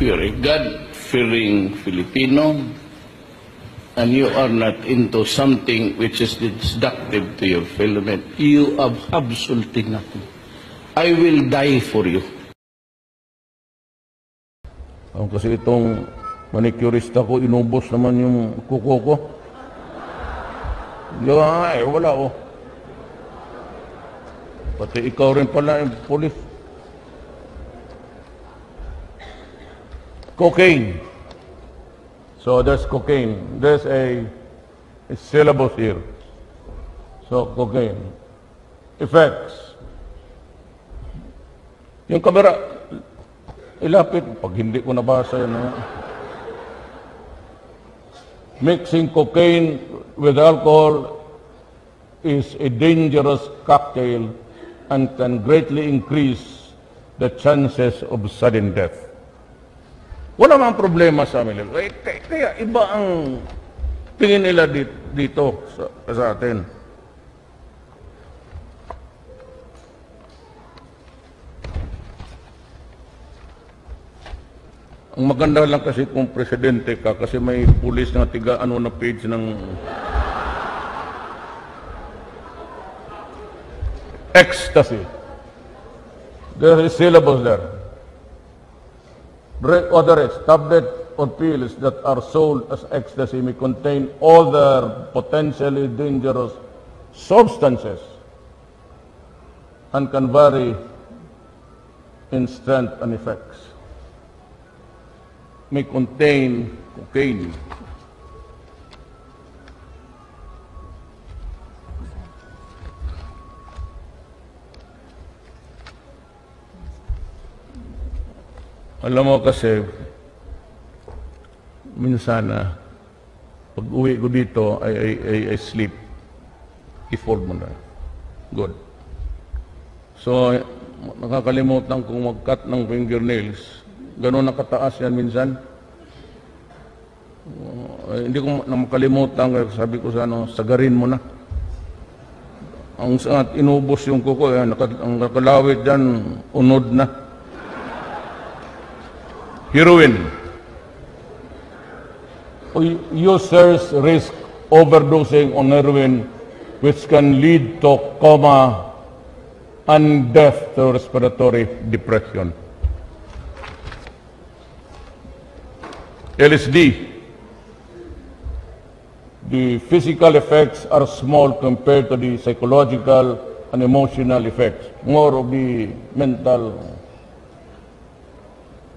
God-fearing Filipino, and you are not into something which is destructive to your filament, you have absolutely nothing. I will die for you. Kasi itong manicurista ko, inubos naman yung kuko ko. Ay, wala oh. Pati ikaw rin pala yung pulis. Cocaine. So there's cocaine. There's a syllabus here. So cocaine. Effects. Yung kamera, ilapit. Pag hindi ko nabasa yun. Mixing cocaine with alcohol is a dangerous cocktail and can greatly increase the chances of sudden death. Wala mang problema sa amin. Kaya iba ang tingin nila dito sa atin. Ang maganda lang kasi kung presidente ka kasi may pulis na tiga ano na page ng ecstasy. There is syllables there. Other tablets or pills that are sold as ecstasy may contain other potentially dangerous substances and can vary in strength and effects. May contain cocaine. Alam mo kasi, minsan na, pag uwi ko dito, I sleep. I-fold mo na. Good. So, nakakalimutan kong mag-cut ng fingernails. Ganun nakataas yan minsan. Hindi ko makalimutan, sabi ko sa ano, sagarin mo na. Ang saat, inubos yung kuko, ang nakalawit dyan, unod na. Heroin. Users risk overdosing on heroin, which can lead to coma and death through respiratory depression. LSD. The physical effects are small compared to the psychological and emotional effects, more of the mental.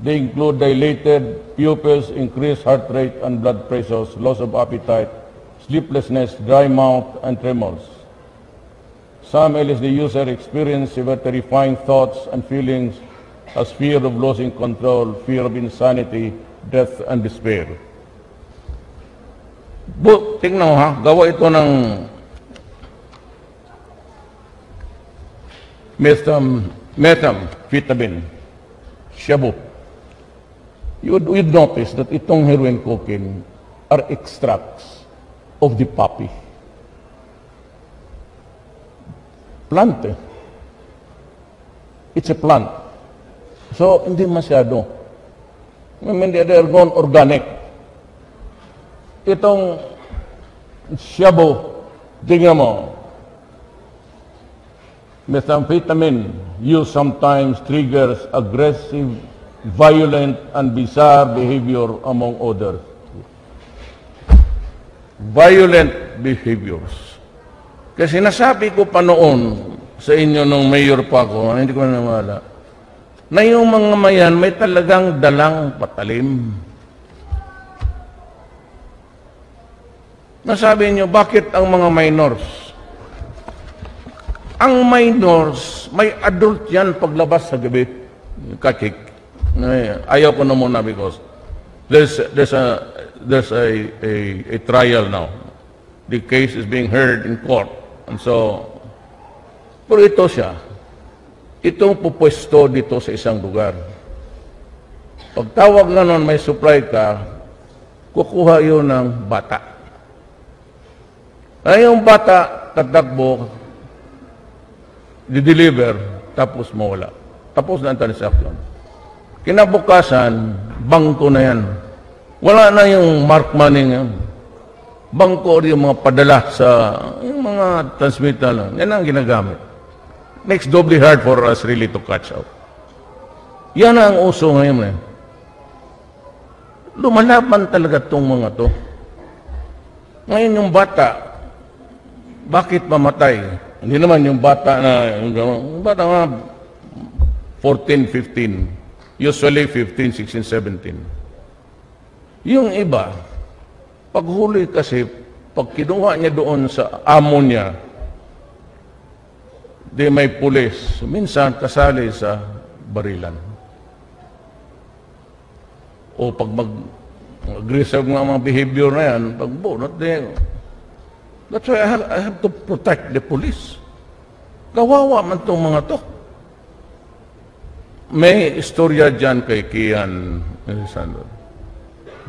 They include dilated pupils, increased heart rate and blood pressures, loss of appetite, sleeplessness, dry mouth, and tremors. Some LSD users experience severe terrifying thoughts and feelings as fear of losing control, fear of insanity, death, and despair. Tingnan mo ha, gawa ito ng methamphetamine, shabu. You'd notice that itong heroin cocaine are extracts of the poppy. Plant eh. It's a plant. So, hindi masyado. I mean, they're gone organic. Itong shabu, tingnan mo. Methamphetamine use sometimes triggers aggressive violent and bizarre behavior among others. Violent behaviors. Kasi nasabi ko pa noon sa inyo nung mayor pa ako, hindi ko na wala, na yung mga mayan may talagang dalang patalim. Nasabi niyo, bakit ang mga minors? Ang minors, may adult yan paglabas sa gabi. Kakik. Ayaw ko na muna because there's a trial now. The case is being heard in court. And so, pero ito siya. Itong pupwesto dito sa isang lugar. Pagtawag na nun, may supply ka, kukuha yun ng bata. Ay yung bata, tatakbo, dideliver, tapos mawala. Tapos na ang transaction. Kinabukasan, bangko na yan. Wala na yung mark money yan. Bangko yung mga padala sa yung mga transmitter lang. Yan ang ginagamit. Makes doubly hard for us really to catch up. Yan ang uso ngayon. Lumalaban talaga itong mga to. Ngayon yung bata, bakit mamatay? Hindi naman yung bata na, yung bata nga, 14, 15. Usually 15, 16, 17. Yung iba, paghuli kasi, pag kinuha niya doon sa amo niya, di may pulis. Minsan kasali sa barilan. O pag mag-aggressive nga mga behavior na yan, pag bunot din. That's why I have to protect the police. Kawawa man itong mga to. May istorya dyan kay Kian Alessandro.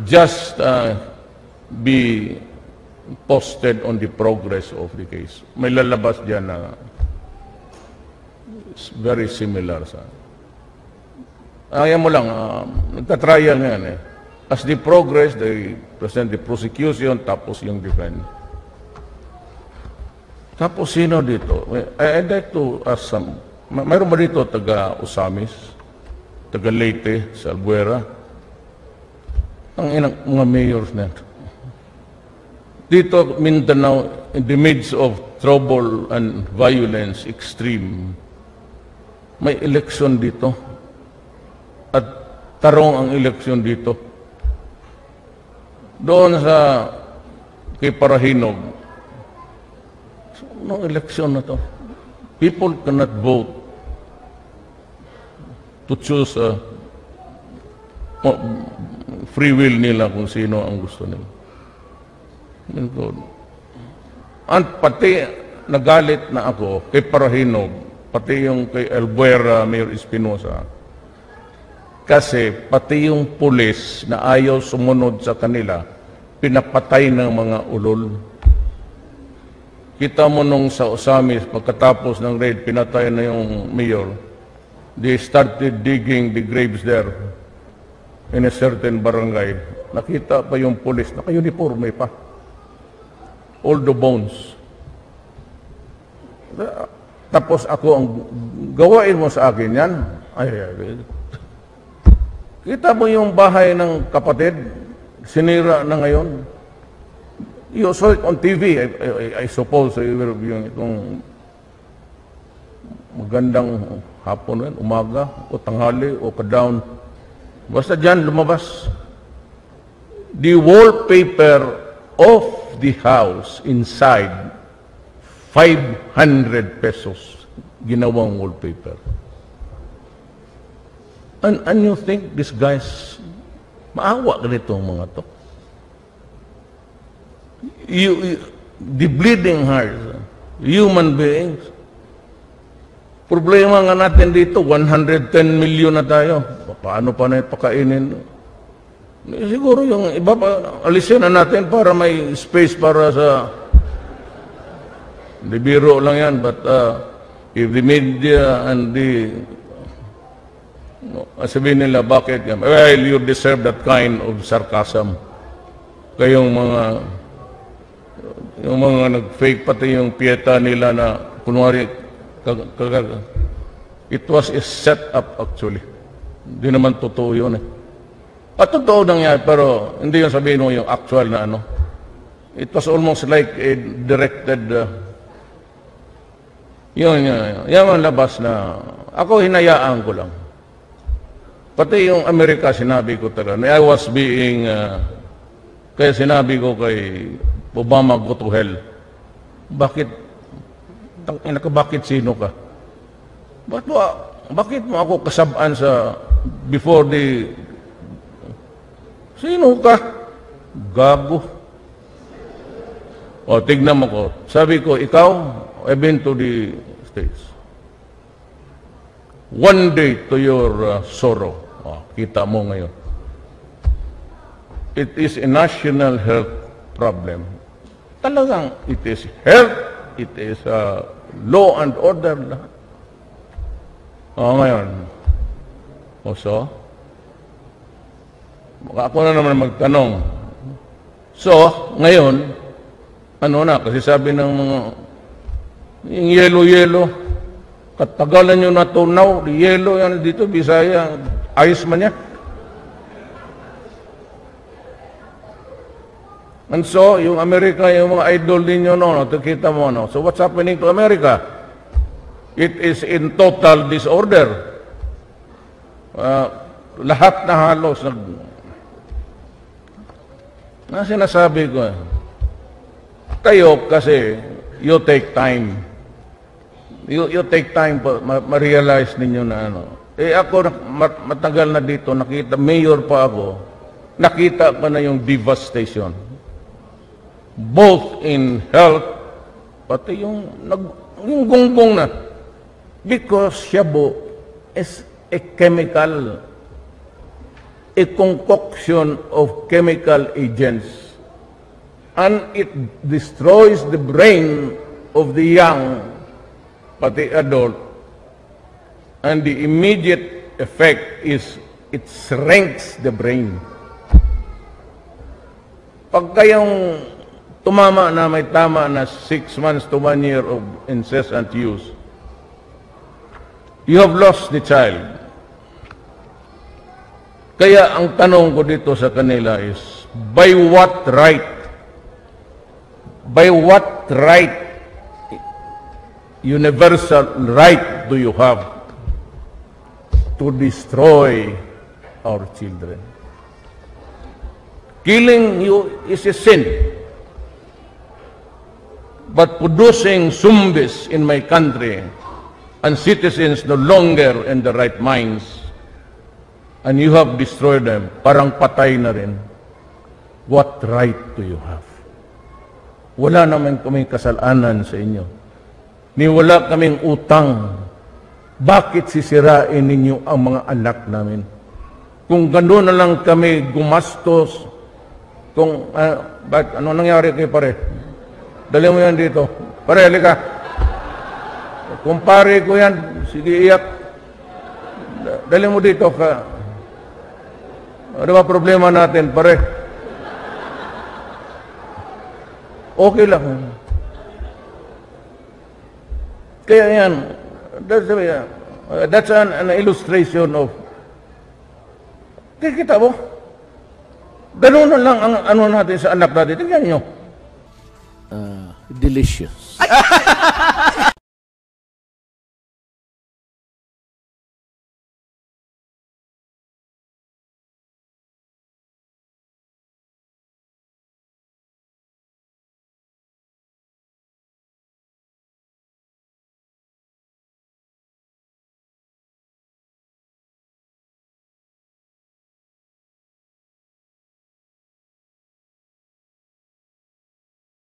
Just be posted on the progress of the case. May lalabas dyan na it's very similar sa... Ayaw mo lang, nagtatrial nga yan eh. As the progress, they present the prosecution, tapos yung defense. Tapos sino dito? I'd like to ask some. Mayroon ba dito taga Osamis? Taga Leyte, sa Albuera? Ang inang mga mayors na. Dito, Mindanao, in the midst of trouble and violence, extreme, may eleksyon dito. At tarong ang eleksyon dito. Doon sa kay Parahinog, no election na to. People cannot vote to choose free will nila kung sino ang gusto nila. And pati nagalit na ako kay Parahinog, pati yung kay Albuera, Mayor Espinosa, kasi pati yung pulis na ayaw sumunod sa kanila, pinapatay ng mga ulol. Kita mo nung sa Osamis, pagkatapos ng raid, pinatay na yung mayor. They started digging the graves there in a certain barangay. Nakita pa yung police, naka-uniforme pa. All the bones. Tapos ako, ang gawain mo sa akin yan, kita mo yung bahay ng kapatid, sinira na ngayon. You saw it on TV, I suppose, you were viewing itong magandang hapon, umaga, o tanghali, o ka-down. Basta dyan, lumabas. The wallpaper of the house inside, 500 pesos ginawang wallpaper. And you think these guys, maawa ganito ang mga to. The bleeding hearts, human beings. Problema nga natin dito, 110 million na tayo. Paano pa na ipakainin? Siguro yung iba pa, alisin na natin para may space para sa... Hindi biro lang yan, but if the media and the... Sabihin nila, bakit? Well, you deserve that kind of sarcasm. Kayong mga... Yung mga nag-fake pati yung pieta nila na kunwari it was a set-up actually. Hindi naman totoo yun eh. At totoo nangyari pero hindi yung sabihin mo yung actual na ano. It was almost like a directed yun ang labas na ako hinayaan ko lang. Pati yung Amerika sinabi ko talaga I was being kaya sinabi ko kay Obama, go to hell. Bakit? Bakit sino ka? Bakit mo ako kasabaan sa before the... Sino ka? Gago. O, tignan mo ko. Sabi ko, ikaw, I've been to the States. One day to your sorrow. O, kita mo ngayon. It is a national health problem. Talagang it is health, it is law and order. Lahat. O, ngayon. O, so, Ako na naman magtanong. So, ngayon, ano na, kasi sabi ng mga, yung yelo-yelo, katagalan nyo natunaw, yelo yan dito, Bisaya, ayos man yan. And so, yung Amerika, yung mga idol ninyo, nakikita mo, so what's happening to America? It is in total disorder. Lahat na halos. Sinasabi ko, kayo kasi, you take time. You take time pa, ma-realize ninyo na ano. Eh ako, matagal na dito, nakita, mayor pa ako, nakita pa na yung devastation. Both in health, pati yung gunggong na. Because shabu is a chemical, a concoction of chemical agents. And it destroys the brain of the young, pati adult. And the immediate effect is it shrinks the brain. Pagka yung tumama na may tama na 6 months to 1 year of incessant use, you have lost the child. Kaya ang tanong ko dito sa kanila is, by what right? By what right, universal right, do you have to destroy our children? Killing you is a sin. But producing zombies in my country and citizens no longer in the right minds, and you have destroyed them, parang patay na rin. What right do you have? Wala naman kaming kasalanan sa inyo. Ni wala kaming utang. Bakit sisirain ninyo ang mga anak namin? Kung gano'n na lang kami gumastos, kung ano nangyari kay pare? Dali mo yan dito. Pare, halika. Kumpare ko yan. Sige, iyak. Dali mo dito ka. Ano ba problema natin, pare? Okay lang. Kaya yan. That's an illustration of... Kikita mo? Ganun lang ang ano natin sa anak natin. Tingnan nyo. Delicious.